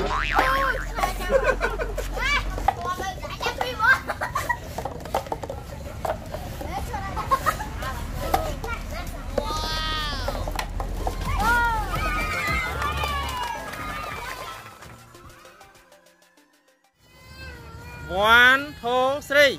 1, 2, 3.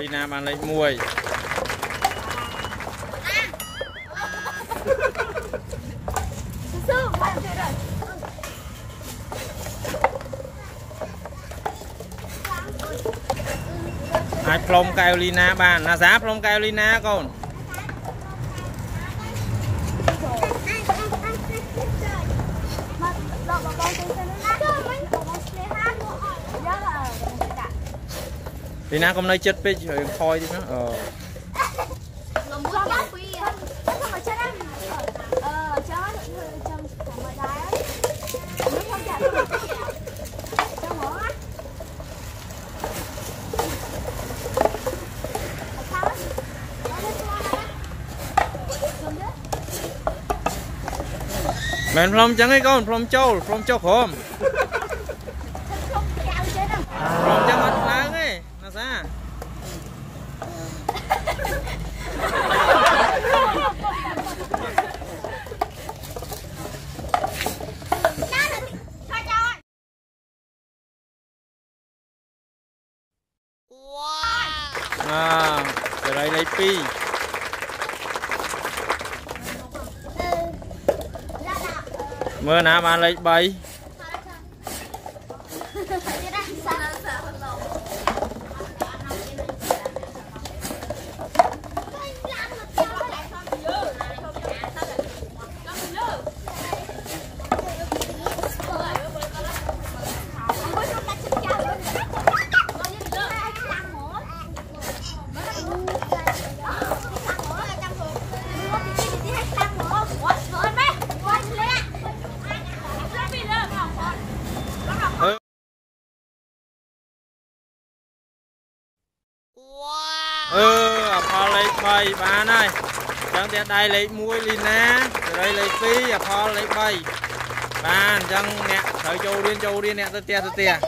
Lina mang lên muối. Ai plom cao Lina bàn, là giá plom cao Lina con. Thì nó không nói chết với rồi thôi đi nó. Mình phong chẳng hay con, phong châu khổm. Phong chẳng hết láng ấy. Ra. À, từ đây lấy pi. Mưa nào mà lấy 7. Bay ba này, chẳng thể đây lấy muối Lina, từ đây lấy phi, à pho lấy bay, ba chẳng nè, sợi châu điên nè, tê tê.